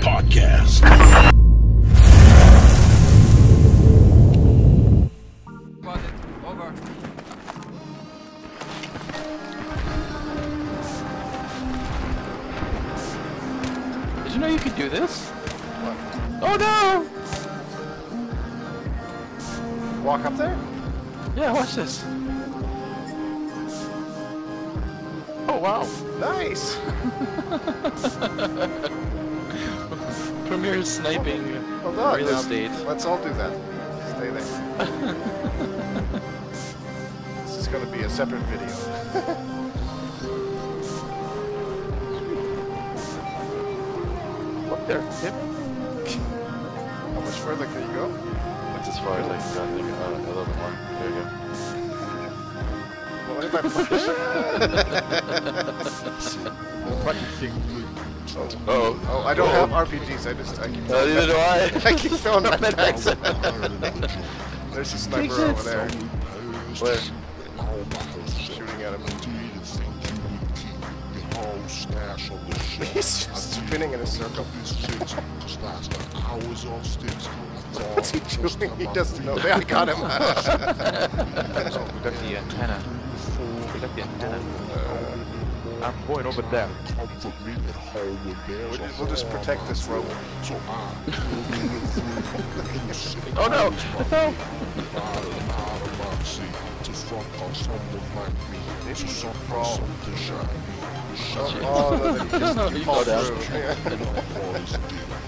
Podcast. Over. Did you know you could do this? What? Oh no! Walk up there? Yeah, watch this. Oh wow! Nice! Premier sniping real estate. Let's all do that. Stay there. This is going to be a separate video. Up there, yep. How much further can you go? That's as far as I can go. I think a little bit more. There you go. Oh, I don't have RPGs. I keep. Neither do I. I keep throwing my bags. There's a sniper over there. Where? Shooting at him. He's just spinning in a circle. What's he doing? He doesn't know. They got him. We got the antenna. I'm going over there. We'll just protect this road. Oh no! I fell! Oh,